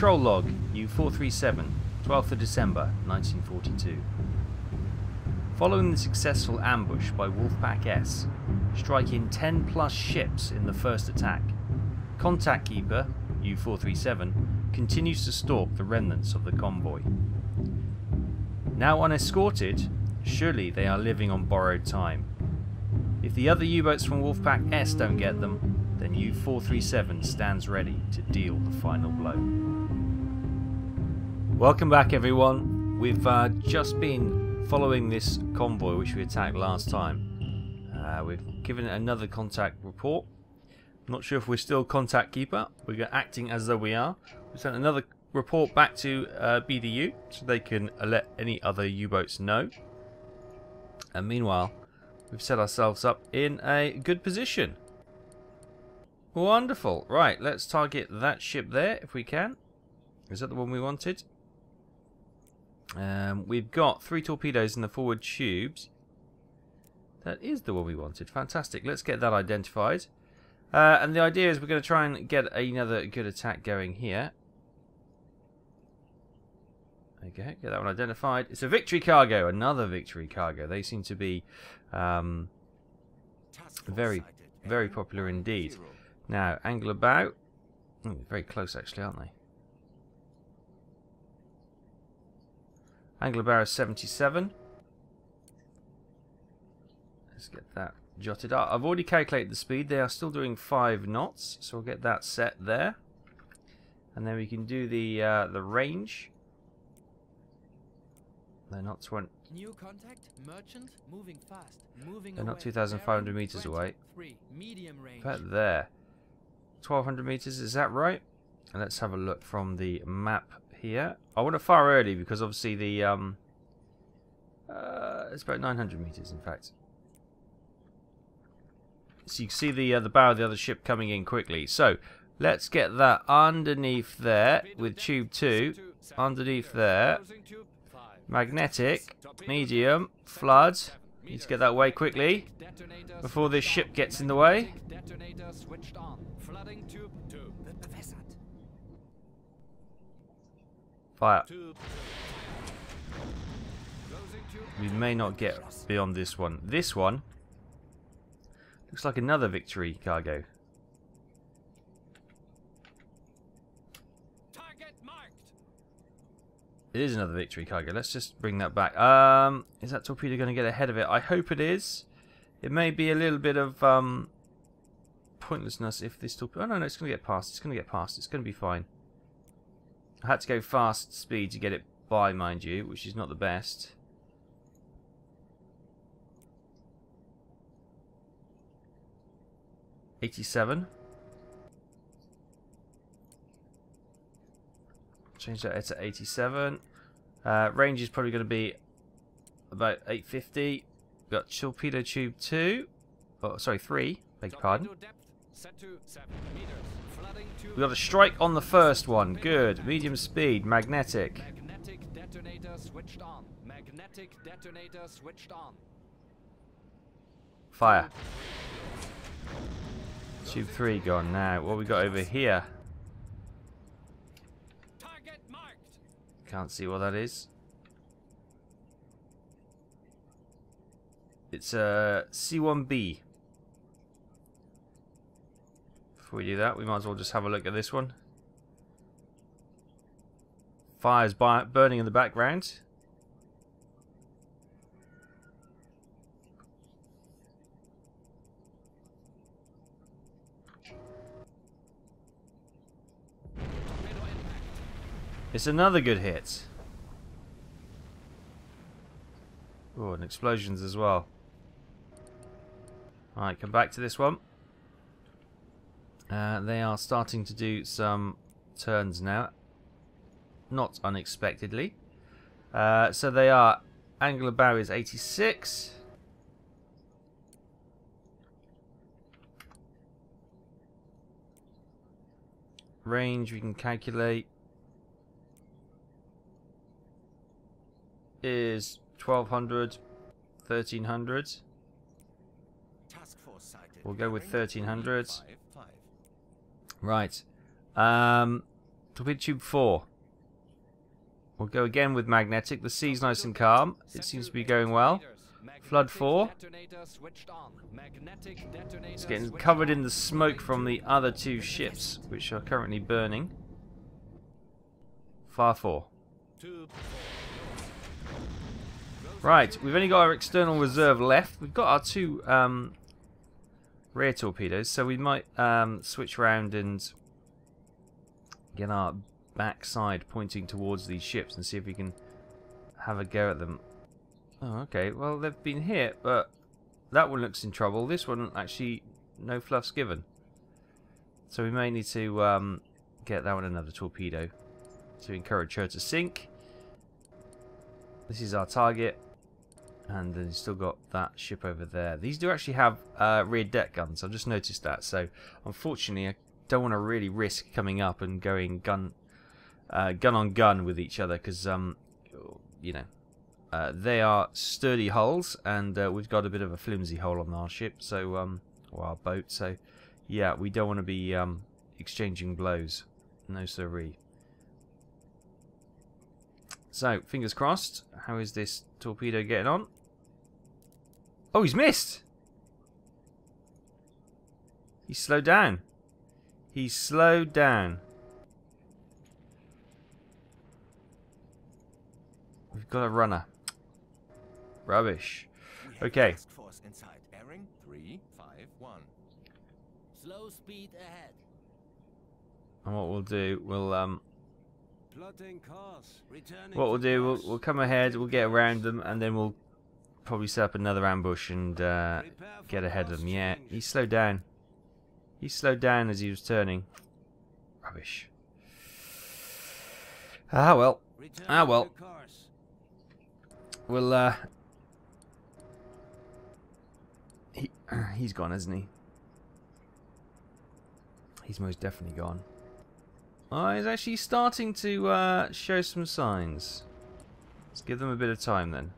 Patrol log, U-437, 12th of December, 1942. Following the successful ambush by Wolfpack S, strike in 10+ ships in the first attack. Contact Keeper, U-437, continues to stalk the remnants of the convoy. Now unescorted, surely they are living on borrowed time. If the other U-boats from Wolfpack S don't get them, then U-437 stands ready to deal the final blow. Welcome back, everyone. We've just been following this convoy which we attacked last time. We've given it another contact report. I'm not sure if we're still contact keeper. We're acting as though we are. We sent another report back to BDU so they can let any other U-boats know. And meanwhile, we've set ourselves up in a good position. Wonderful. Right, let's target that ship there if we can. Is that the one we wanted? We've got 3 torpedoes in the forward tubes. That is the one we wanted. Fantastic. Let's get that identified. And the idea is we're going to try and get another good attack going here. Okay, get that one identified. It's a Victory cargo, another Victory cargo. They seem to be very, very popular indeed. Now, angle about. Oh, very close, actually, aren't they? Angle about is 77. Let's get that jotted up. I've already calculated the speed. They are still doing 5 knots, so we'll get that set there. And then we can do the range. They're not 20. New contact, merchant, moving fast, moving They're away. Not 2,500 meters away. But there, 1,200 meters. Is that right? And let's have a look from the map here. I want to fire early because obviously the it's about 900 meters in fact. So you can see the bow of the other ship coming in quickly. So let's get that underneath there with tube 2 underneath there. Magnetic, medium, flood. Need to get that way quickly before this ship gets in the way. Fire. We may not get beyond this one. This one looks like another Victory cargo. It is another Victory cargo. Let's just bring that back. Is that torpedo going to get ahead of it? I hope it is. It may be a little bit of pointlessness if this torpedo... Oh, no, it's going to get past. It's going to get past. It's going to be fine. I had to go fast speed to get it by, mind you, which is not the best. '87. Change that to 87. Range is probably going to be about 850. Got torpedo tube 2. Oh, sorry, 3. Beg your pardon. We got a strike on the first one. Good. Medium speed. Magnetic. Magnetic detonator switched on. Magnetic detonator switched on. Fire. Tube 3 gone now. What have we got over here? Can't see what that is. It's a C1B. Before we do that, we might as well just have a look at this one. Fire's burning in the background. It's another good hit. Oh, and explosions as well. Alright, come back to this one. They are starting to do some turns now. Not unexpectedly. So they are... Angle of bow is 86. Range we can calculate. Is 1200, 1300. We'll go with 1300. Right. Torpedo tube 4. We'll go again with magnetic. The sea's nice and calm. It seems to be going well. Flood 4. It's getting covered in the smoke from the other two ships, which are currently burning. Fire 4. Right, we've only got our external reserve left. We've got our two rear torpedoes, so we might switch around and get our backside pointing towards these ships and see if we can have a go at them. Oh, okay, well, they've been hit, but that one looks in trouble. This one, actually, no fluffs given. So we may need to get that one another torpedo to encourage her to sink. This is our target, and then you've still got that ship over there. These do actually have rear deck guns, I've just noticed that, so unfortunately I don't want to really risk coming up and going gun on gun with each other, because, you know, they are sturdy hulls, and we've got a bit of a flimsy hull on our ship, so, or our boat, so, yeah, we don't want to be exchanging blows, no siree. So, fingers crossed. How is this torpedo getting on? Oh, he's missed! He's slowed down. He's slowed down. We've got a runner. Rubbish. Okay. And what we'll do, we'll we'll come ahead, we'll get around them, and then we'll probably set up another ambush and get ahead of them. Yeah, he slowed down. He slowed down as he was turning. Rubbish. Ah well. Ah well. Well, he's gone, isn't he? He's most definitely gone. Oh, he's actually starting to show some signs. Let's give them a bit of time then.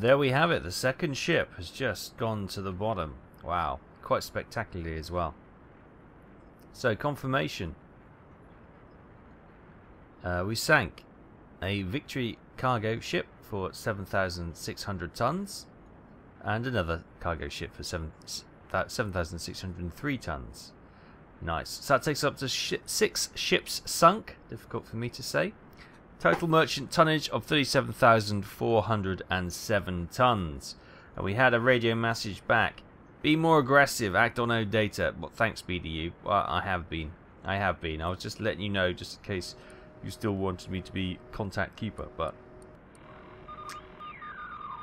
There we have it, the second ship has just gone to the bottom. Wow, quite spectacularly as well. So, confirmation. We sank a Victory cargo ship for 7,600 tons and another cargo ship for 7,603 tons. Nice. So that takes up to six ships sunk, difficult for me to say. Total merchant tonnage of 37,407 tons. And we had a radio message back. Be more aggressive, act on no data. Well, thanks, BDU. Well, I have been. I have been. I was just letting you know, just in case you still wanted me to be contact keeper. But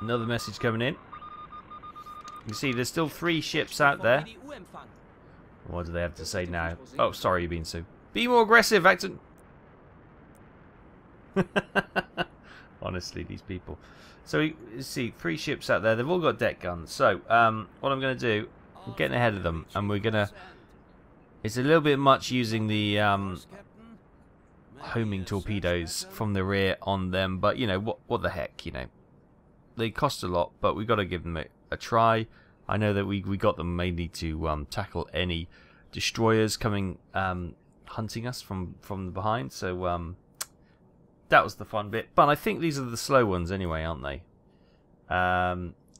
another message coming in. You see, there's still three ships out there. What do they have to say now? Oh, sorry, Binsu. Be more aggressive, act on... Honestly, these people. So you see, three ships out there. They've all got deck guns. So what I'm going to do, I'm getting ahead of them, and we're going to. It's a little bit much using the homing torpedoes from the rear on them, but you know what the heck, you know, they cost a lot, but we've got to give them a try. I know that we got them mainly to tackle any destroyers coming hunting us from behind. So. that was the fun bit. But I think these are the slow ones anyway, aren't they?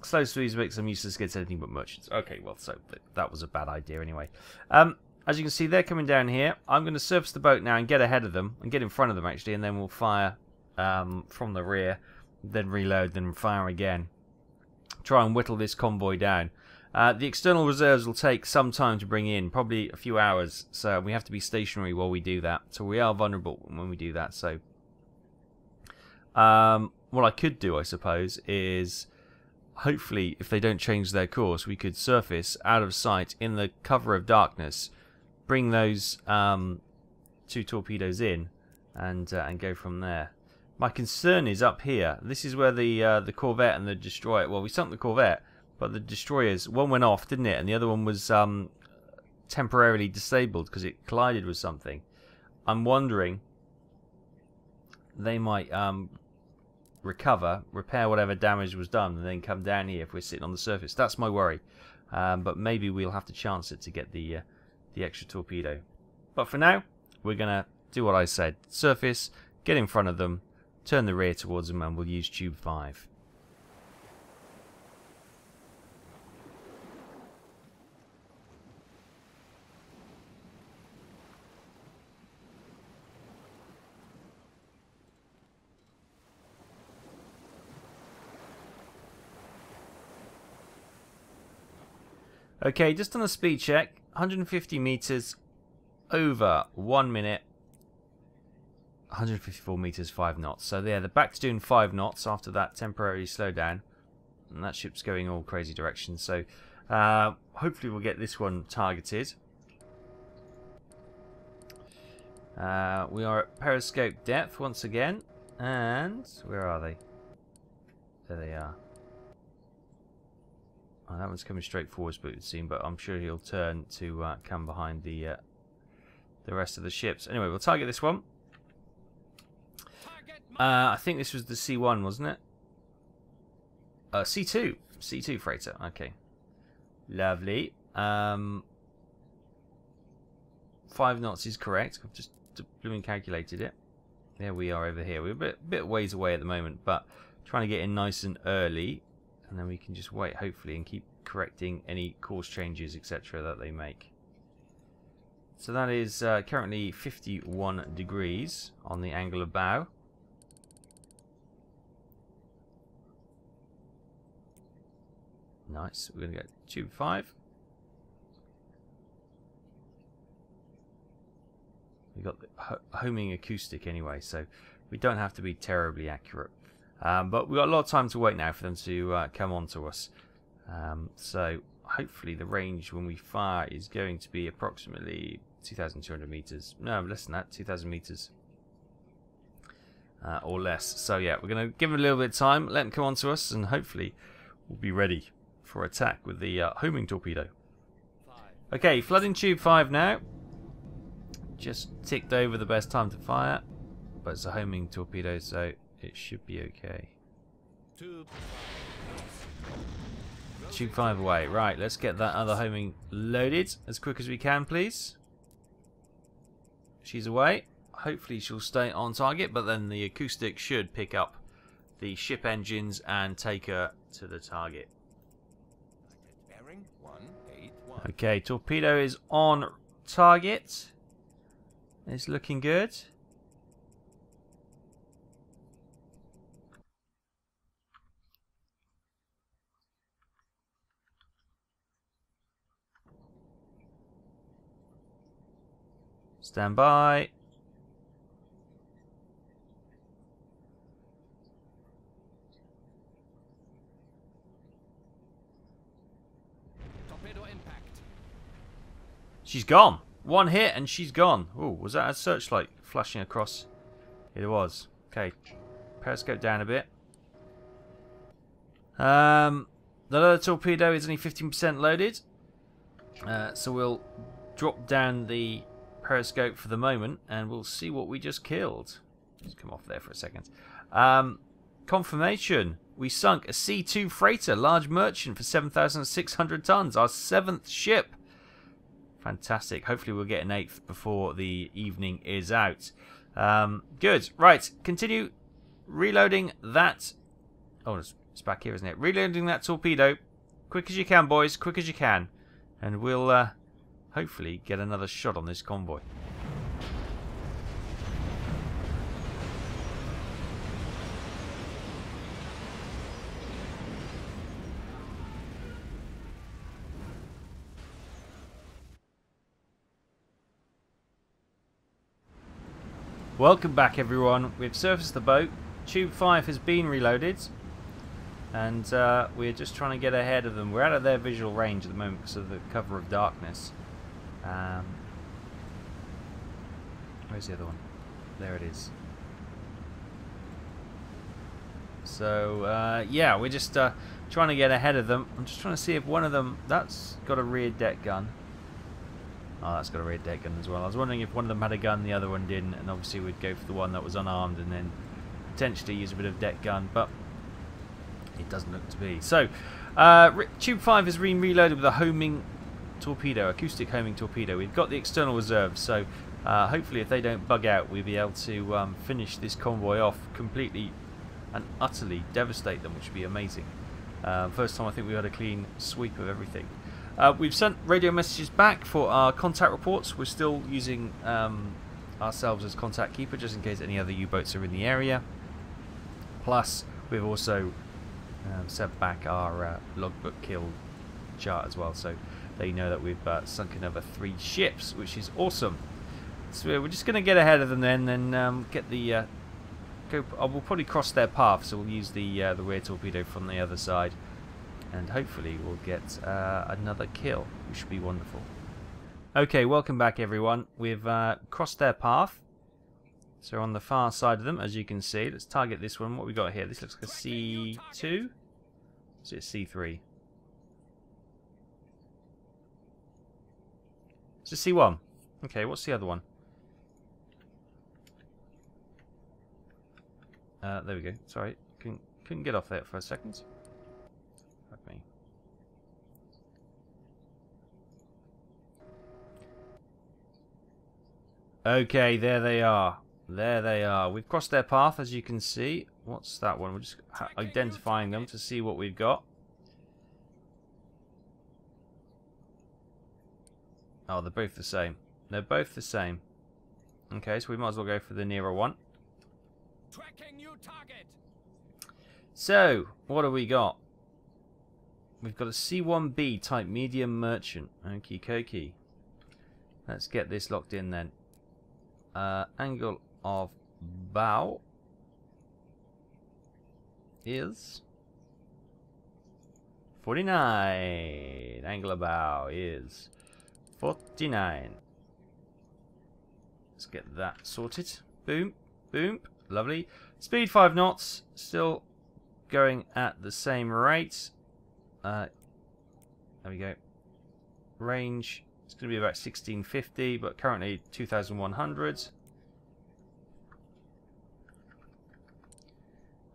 Slow speeds make them useless against anything but merchants. Okay, well, so that was a bad idea anyway. As you can see, they're coming down here. I'm going to surface the boat now and get ahead of them, and get in front of them actually, and then we'll fire from the rear, then reload, then fire again. Try and whittle this convoy down. The external reserves will take some time to bring in, probably a few hours, so we have to be stationary while we do that. So we are vulnerable when we do that, so... what I could do, I suppose, is... hopefully, if they don't change their course, we could surface out of sight in the cover of darkness, bring those two torpedoes in, and go from there. My concern is up here. This is where the corvette and the destroyer. Well, we sunk the corvette, but the destroyers, one went off, didn't it? And the other one was temporarily disabled because it collided with something. I'm wondering they might recover, repair whatever damage was done, and then come down here if we're sitting on the surface. That's my worry. But maybe we'll have to chance it to get the extra torpedo. But for now, we're going to do what I said. Surface, get in front of them, turn the rear towards them, and we'll use tube 5. Okay, just on a speed check, 150 meters over 1 minute, 154 meters, 5 knots. So there, they're back to doing 5 knots after that temporary slowdown, and that ship's going all crazy directions. So hopefully we'll get this one targeted. We are at periscope depth once again, and where are they? There they are. Oh, that one's coming straight forwards, but it would seem, but I'm sure he'll turn to come behind the rest of the ships. Anyway, we'll target this one. I think this was the C1, wasn't it? C2. C2 freighter. Okay. Lovely. 5 knots is correct. I've just blooming calculated it. There we are over here. We're a bit ways away at the moment, but trying to get in nice and early. And then we can just wait, hopefully, and keep correcting any course changes, etc., that they make. So that is currently 51 degrees on the angle of bow. Nice. We're going to go tube 5. We've got the homing acoustic anyway, so we don't have to be terribly accurate. But we've got a lot of time to wait now for them to come on to us. So hopefully the range when we fire is going to be approximately 2,200 meters. No, less than that, 2,000 meters or less. So yeah, we're going to give them a little bit of time, let them come on to us, and hopefully we'll be ready for attack with the homing torpedo. Okay, flooding tube 5 now. Just ticked over the best time to fire, but it's a homing torpedo, so... it should be okay. Tube 5 away. Right, let's get that other homing loaded as quick as we can, please. She's away. Hopefully she'll stay on target, but then the acoustic should pick up the ship engines and take her to the target. Okay, torpedo is on target. It's looking good. Stand by. Torpedo impact. She's gone. One hit and she's gone. Oh, was that a searchlight flashing across? It was. Okay. Periscope down a bit. The other torpedo is only 15% loaded. So we'll drop down the periscope for the moment, and we'll see what we just killed. Just come off there for a second. Confirmation. We sunk a C2 freighter, large merchant for 7,600 tons. Our 7th ship. Fantastic. Hopefully we'll get an 8th before the evening is out. Good. Right. Continue reloading that. Oh, it's back here, isn't it? Reloading that torpedo. Quick as you can, boys. Quick as you can. And we'll hopefully get another shot on this convoy. Welcome back, everyone. We've surfaced the boat. Tube 5 has been reloaded, and we're just trying to get ahead of them. We're out of their visual range at the moment because of the cover of darkness. Where's the other one? There it is. So yeah, we're just trying to get ahead of them. I'm just trying to see if one of them... That's got a rear deck gun. Oh, that's got a rear deck gun as well. I was wondering if one of them had a gun, the other one didn't, and obviously we'd go for the one that was unarmed and then potentially use a bit of deck gun, but it doesn't look to be. So, Tube 5 has been reloaded with a homing torpedo, acoustic homing torpedo. We've got the external reserve, so hopefully if they don't bug out, we'll be able to finish this convoy off completely and utterly devastate them, which would be amazing. First time I think we had a clean sweep of everything. We've sent radio messages back for our contact reports. We're still using ourselves as contact keeper just in case any other U-boats are in the area. Plus, we've also sent back our logbook kill chart as well, so they know that we've sunk another 3 ships, which is awesome. So we're just going to get ahead of them then, and get the... we'll probably cross their path, so we'll use the rear torpedo from the other side. And hopefully we'll get another kill, which should be wonderful. Okay, welcome back, everyone. We've crossed their path, so on the far side of them, as you can see. Let's target this one. What we got here? This looks like a C2. Is it C3? It's a C1. Okay, what's the other one? There we go. Sorry, couldn't get off there for a second. Me. Okay, there they are. There they are. We've crossed their path, as you can see. What's that one? We're just identifying them to see what we've got. Oh, they're both the same. They're both the same. Okay, so we might as well go for the nearer one. Tracking new target. So, what have we got? We've got a C1B type medium merchant. Okie dokie. Let's get this locked in then. Angle of bow is 49. Angle of bow is 49. Let's get that sorted. Boom, boom. Lovely. Speed 5 knots. Still going at the same rate. There we go. Range, it's going to be about 1650, but currently 2100.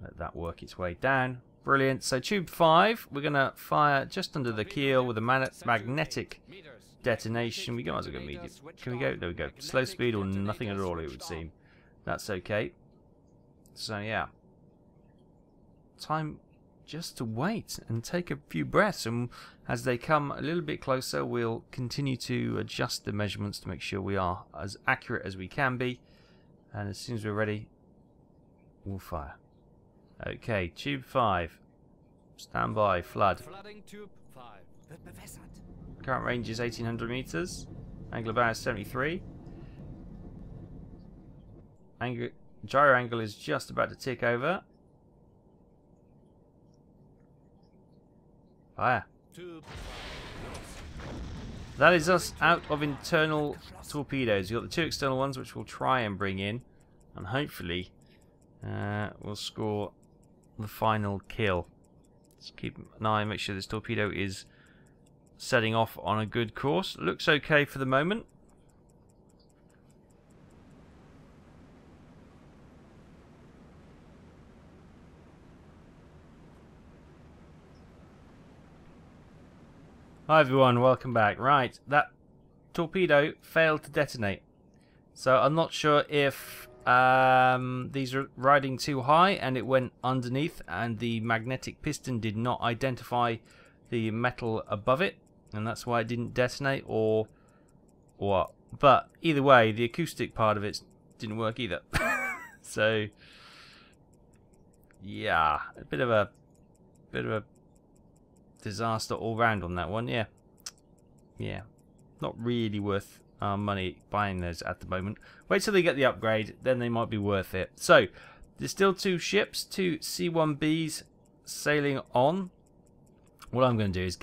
Let that work its way down. Brilliant. So Tube 5, we're going to fire just under the keel with a magnetic detonation. We guys are going to medium. Can we go? There we go. Slow speed or nothing at all, it would seem. That's okay. So yeah. Time... just to wait and take a few breaths, and as they come a little bit closer we'll continue to adjust the measurements to make sure we are as accurate as we can be, and as soon as we're ready we'll fire. Okay, Tube 5, stand by, flood. Tube 5. Current range is 1800 meters, angle of bow is 73, gyro angle is just about to tick over. Fire. That is us out of internal torpedoes. We've got the 2 external ones which we'll try and bring in, and hopefully we'll score the final kill. Just keep an eye and make sure this torpedo is setting off on a good course. Looks okay for the moment. Hi everyone, welcome back. Right, that torpedo failed to detonate. So I'm not sure if These are riding too high and it went underneath, and the magnetic piston did not identify the metal above it, and that's why it didn't detonate or what. But either way, the acoustic part of it didn't work either. So yeah, a bit of a disaster all round on that one. Yeah, not really worth our money buying those at the moment. Wait till they get the upgrade, then they might be worth it. So there's still two ships, two C1Bs sailing on. What I'm going to do is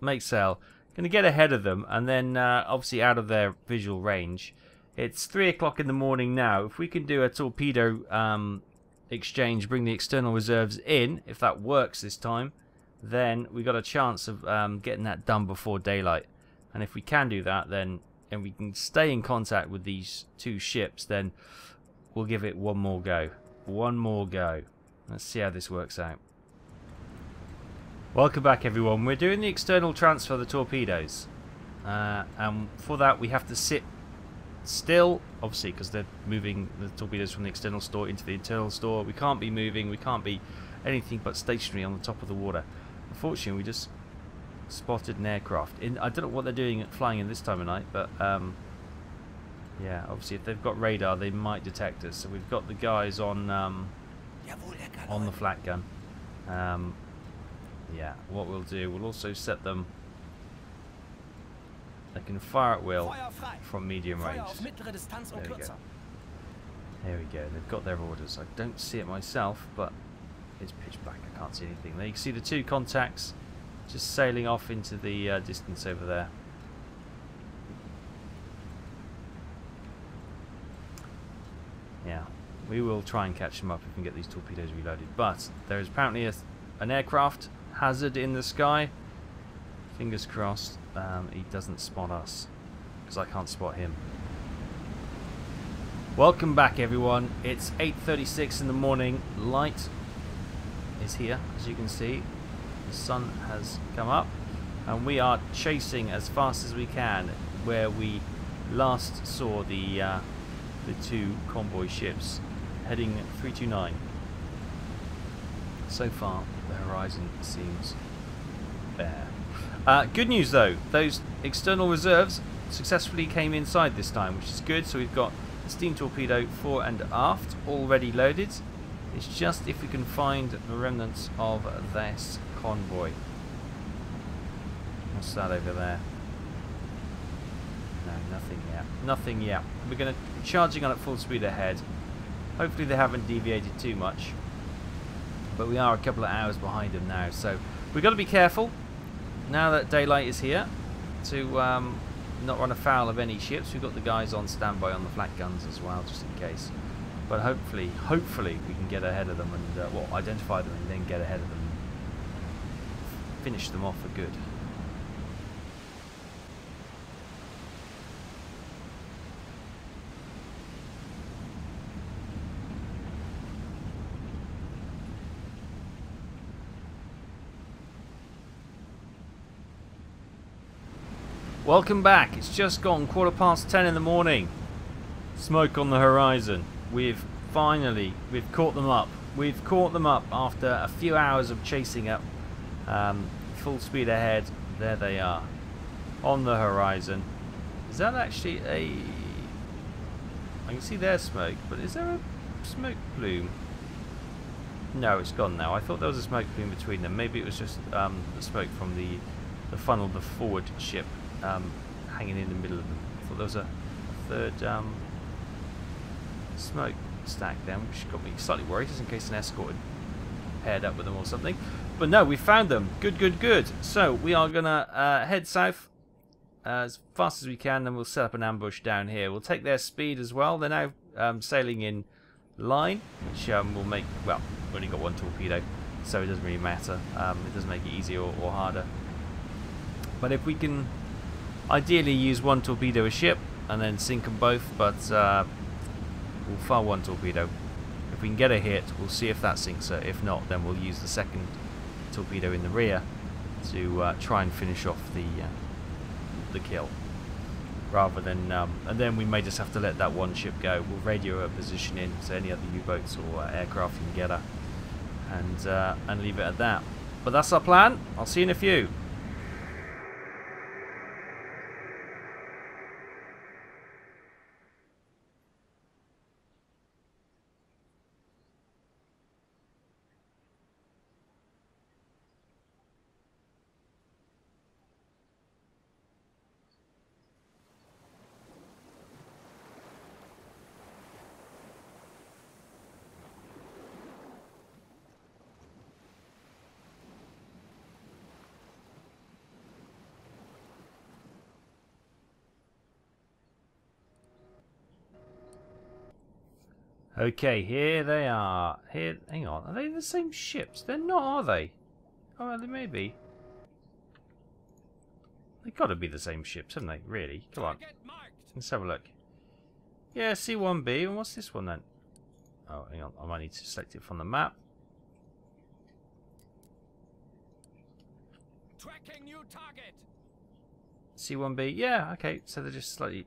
make sail. Going to get ahead of them, and then obviously out of their visual range. It's 3 o'clock in the morning now. If we can do a torpedo exchange, bring the external reserves in, if that works this time, then we got a chance of getting that done before daylight. And if we can do that, then and we can stay in contact with these two ships, then we'll give it one more go. One more go. Let's see how this works out. Welcome back, everyone. We're doing the external transfer of the torpedoes. And for that, we have to sit still, obviously, because they're moving the torpedoes from the external store into the internal store. We can't be moving. We can't be anything but stationary on the top of the water. Unfortunately, we just spotted an aircraft. I don't know what they're doing at flying in this time of night, but yeah, obviously if they've got radar, they might detect us. So we've got the guys on the flat gun. Yeah, what we'll do, we'll also set them. They can fire at will from medium range. There we go. There we go. They've got their orders. I don't see it myself, but it's pitch black. I can't see anything. There you can see the two contacts just sailing off into the distance over there. Yeah, we will try and catch them up if we can get these torpedoes reloaded. But there is apparently an aircraft hazard in the sky. Fingers crossed he doesn't spot us, because I can't spot him. Welcome back, everyone. It's 8:36 in the morning. Light is here, as you can see. The sun has come up, and we are chasing as fast as we can where we last saw the two convoy ships heading 329. So far, the horizon seems bare. Good news though, those external reserves successfully came inside this time, which is good. So we've got the steam torpedo fore and aft already loaded. It's just if we can find the remnants of this convoy. What's that over there? No, nothing yet. Nothing yet. We're going to charging on at full speed ahead. Hopefully they haven't deviated too much, but we are a couple of hours behind them now, so we've got to be careful. Now that daylight is here, to not run afoul of any ships. We've got the guys on standby on the flat guns as well, just in case. But hopefully we can get ahead of them and well, identify them and then get ahead of them, finish them off for good. Welcome back. It's just gone 10:15 in the morning. Smoke on the horizon. We've caught them up. We've caught them up after a few hours of chasing up. Full speed ahead. There they are on the horizon. Is that actually a... I can see their smoke, but is there a smoke plume? No, it's gone now. I thought there was a smoke plume between them. Maybe it was just the smoke from the funnel, the forward ship. Hanging in the middle of them. I thought there was a third smoke stack then, which got me slightly worried, just in case an escort had paired up with them or something. But no, we found them. Good. So we are going to head south as fast as we can, and we'll set up an ambush down here. We'll take their speed as well. They're now sailing in line, which will make... Well, we've only got one torpedo, so it doesn't really matter. It doesn't make it easier or harder. But if we can... Ideally use one torpedo a ship and then sink them both, but we'll fire one torpedo. If we can get a hit, we'll see if that sinks her. If not, then we'll use the second torpedo in the rear to try and finish off the kill. rather than and then we may just have to let that one ship go. We'll radio her position in to any other U-boats or aircraft you can get her, and leave it at that. But that's our plan. I'll see you in a few. Okay, here they are. Here, hang on. Are they the same ships? They're not, are they? Oh, they may be. They've got to be the same ships, haven't they? Really? Come on. Let's have a look. Yeah, C1B. And what's this one then? Oh, hang on. I might need to select it from the map. Tracking new target. C1B. Yeah. Okay. So they're just slightly.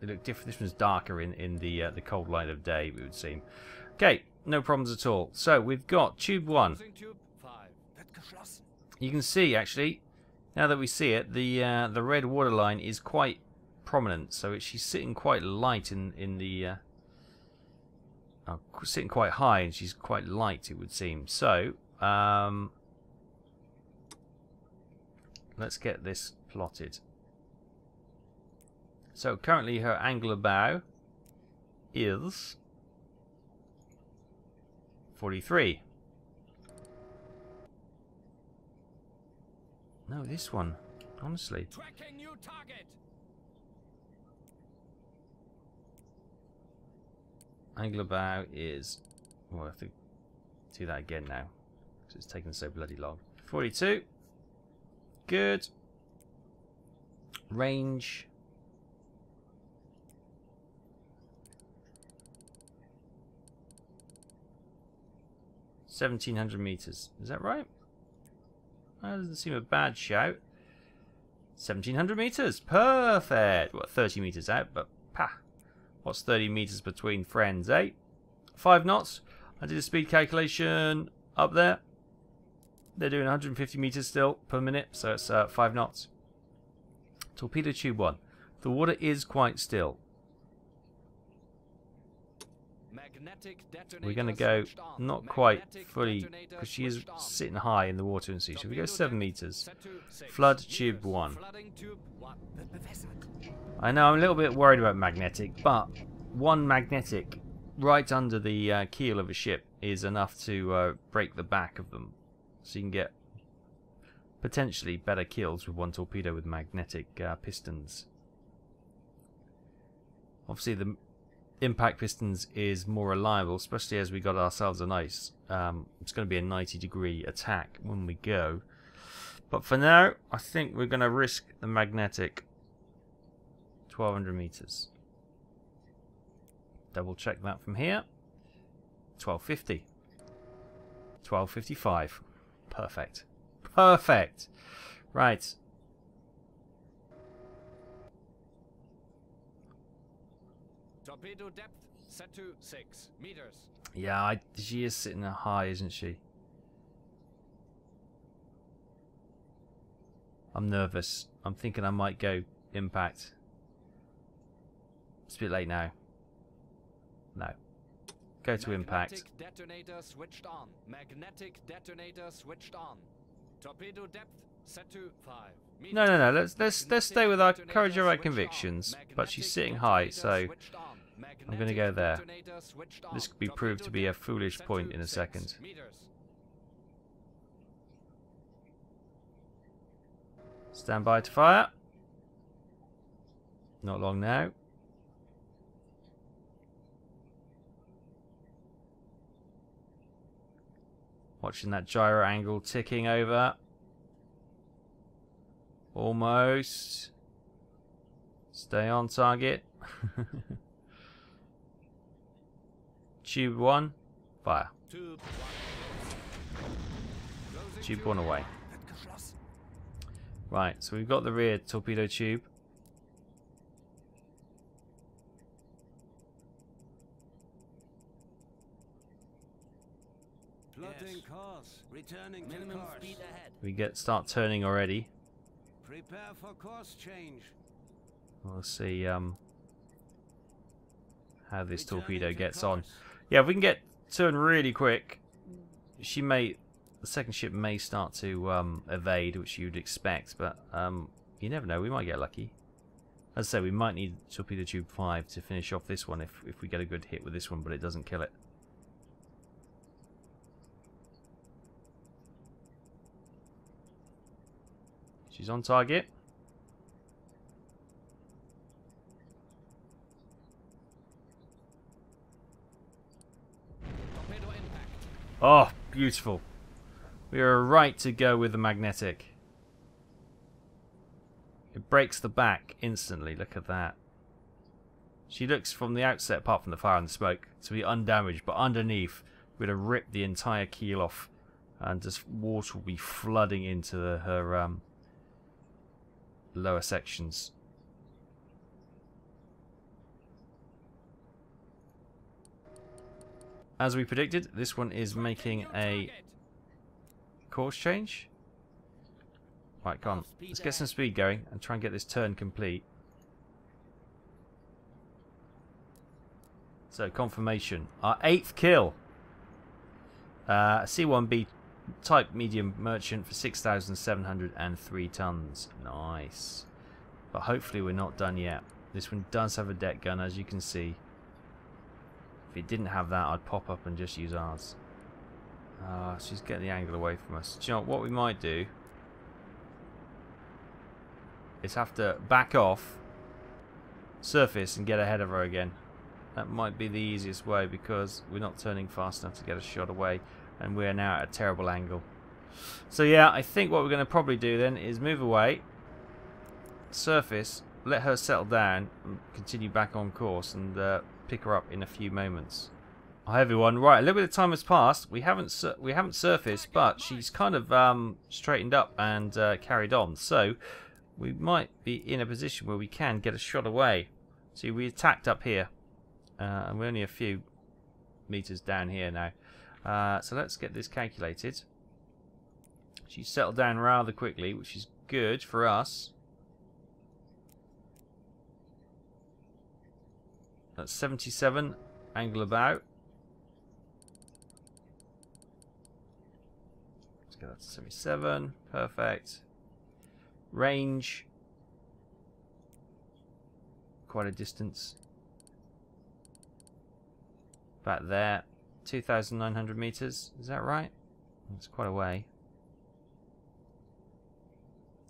They look different. This one's darker in the cold light of day, it would seem. Okay, no problems at all. So we've got tube 1. You can see, actually, now that we see it, the red water line is quite prominent. So she's sitting quite light in the sitting quite high, and she's quite light, it would seem. So let's get this plotted. So currently her angle of bow is 43. No, this one, honestly. Tracking new target. Angle of bow is, well, I have to do that again now because it's taken so bloody long. 42. Good. Range. $1,700 meters. Is that right? That doesn't seem a bad shout. 1,700 meters. Perfect. What, 30 meters out, but pah. What's 30 meters between friends, eh? 5 knots. I did a speed calculation up there. They're doing 150 meters still per minute, so it's 5 knots. Torpedo tube 1. The water is quite still. We're going to go not quite fully, because she is sitting high in the water and sea. Should we go 7 meters? Flood tube 1. I know I'm a little bit worried about magnetic, but one magnetic right under the keel of a ship is enough to break the back of them. So you can get potentially better kills with one torpedo with magnetic pistons. Obviously the impact pistons is more reliable, especially as we got ourselves a nice it's going to be a 90-degree attack when we go, but for now I think we're going to risk the magnetic. 1,200 meters. Double check that from here. 1,250. 1,255. Perfect. Perfect. Right. Torpedo depth set to 6 meters. Yeah, she is sitting high, isn't she? I'm nervous. I'm thinking I might go impact. It's a bit late now. No. Go to impact. Magnetic detonator switched on. Magnetic detonator switched on. Torpedo depth set to 5. No. Let's stay with our courage of our convictions. But she's sitting high, so I'm going to go there. This could be proved to be a foolish point in a second. Stand by to fire. Not long now. Watching that gyro angle ticking over. Almost. Stay on target. Tube 1, fire. Tube 1 away. Right, so we've got the rear torpedo tube. course. Returning to course. Speed ahead. We get start turning already. Prepare for course change. We'll see how this torpedo gets on. Yeah, if we can get turn really quick, she may, the second ship may start to evade, which you'd expect, but you never know, we might get lucky. As I say, we might need torpedo tube 5 to finish off this one if we get a good hit with this one, but it doesn't kill it. She's on target. Oh, beautiful. We are right to go with the magnetic. It breaks the back instantly. Look at that. She looks from the outset, apart from the fire and the smoke, to be undamaged, but underneath we'd have ripped the entire keel off and just water will be flooding into her lower sections. As we predicted, this one is making a course change. Right, come on. Let's get some speed going and try and get this turn complete. So, confirmation. Our 8th kill. A C1B type medium merchant for 6,703 tons. Nice. But hopefully we're not done yet. This one does have a deck gun, as you can see. If it didn't have that, I'd pop up and just use ours. She's getting the angle away from us. Do you know what we might do? Is have to back off, surface, and get ahead of her again. That might be the easiest way because we're not turning fast enough to get a shot away, and we're now at a terrible angle. So yeah, I think what we're going to probably do then is move away, surface, let her settle down, and continue back on course, and pick her up in a few moments. Hi everyone. Right, a little bit of time has passed. We haven't surfaced, but she's kind of straightened up and carried on. So we might be in a position where we can get a shot away. See, we attacked up here, and we're only a few meters down here now. So let's get this calculated. She settled down rather quickly, which is good for us. That's 77, angle about. Let's get that to 77, perfect. Range, quite a distance. Back there, 2,900 meters, is that right? That's quite a way.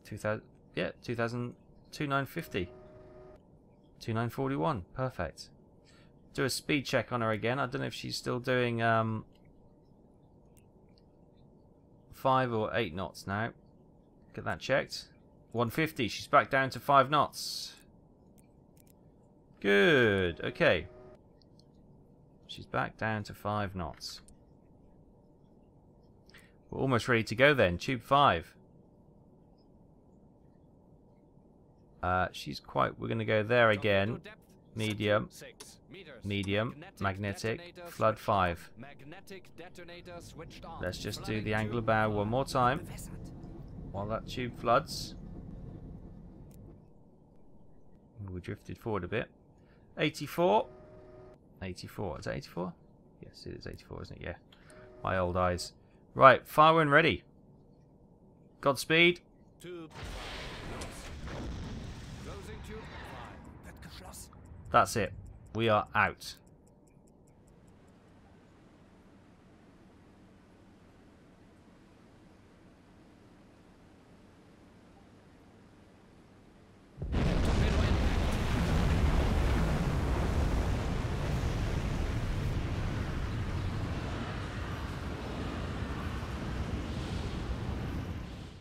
2,000, yeah, 2,950. 2,941, perfect. Do a speed check on her again. I don't know if she's still doing 5 or 8 knots now. Get that checked. 150. She's back down to 5 knots. Good. Okay. She's back down to 5 knots. We're almost ready to go then. Tube 5. She's quite. We're going to go there again. Medium, medium, magnetic, flood 5. Let's just do the angle of bow one more time while that tube floods. We drifted forward a bit. 84. 84. Is that 84? Yes, it is 84, isn't it? Yeah. My old eyes. Right, fire when ready. Godspeed. That's it. We are out.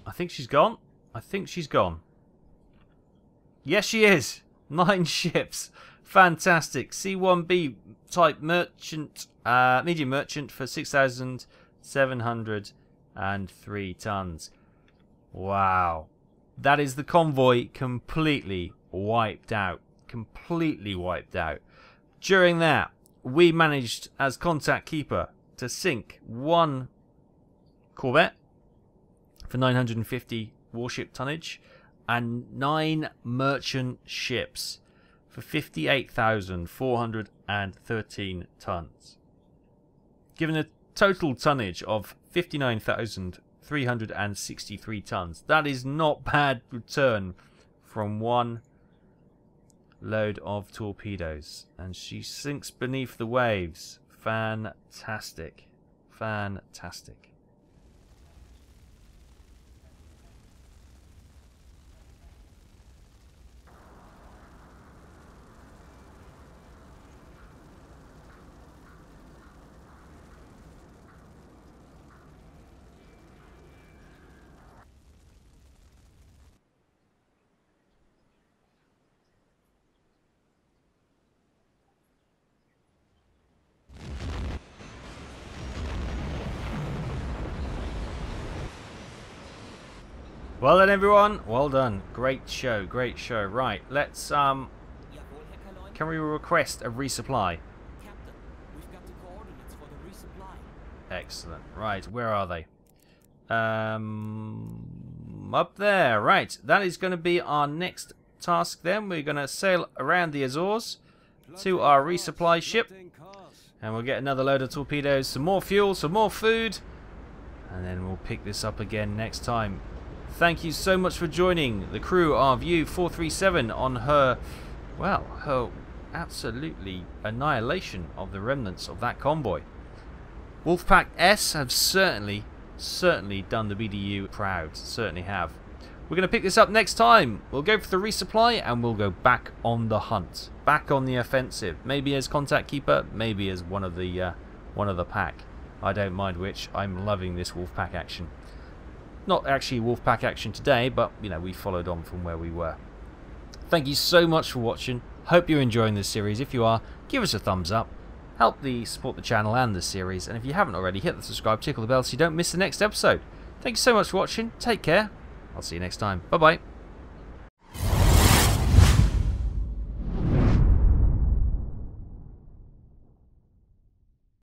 I think she's gone. I think she's gone. Yes, she is. 9 ships. Fantastic. C1B type merchant, medium merchant for 6,703 tons. Wow. That is the convoy completely wiped out. Completely wiped out. During that, we managed as contact keeper to sink one corvette for 950 warship tonnage, and 9 merchant ships for 58,413 tons, giving a total tonnage of 59,363 tons. That is not bad return from one load of torpedoes, and she sinks beneath the waves. Fantastic, fantastic. Well done, everyone. Well done. Great show. Great show. Right, let's can we request a resupply? Captain, we've got the coordinates for the resupply. Excellent. Right, where are they? Up there. Right. That is going to be our next task. Then we're going to sail around the Azores to our resupply ship, and we'll get another load of torpedoes, some more fuel, some more food, and then we'll pick this up again next time. Thank you so much for joining the crew of U-437 on her, well, her absolutely annihilation of the remnants of that convoy. Wolfpack S have certainly done the BDU proud, certainly have. We're going to pick this up next time. We'll go for the resupply and we'll go back on the hunt, back on the offensive. Maybe as contact keeper, maybe as one of the pack. I don't mind which. I'm loving this Wolfpack action. Not actually Wolfpack action today, but you know, we followed on from where we were. Thank you so much for watching. Hope you're enjoying this series. If you are, give us a thumbs up. Help support the channel and the series. And if you haven't already, hit the subscribe, tickle the bell so you don't miss the next episode. Thank you so much for watching. Take care. I'll see you next time. Bye-bye.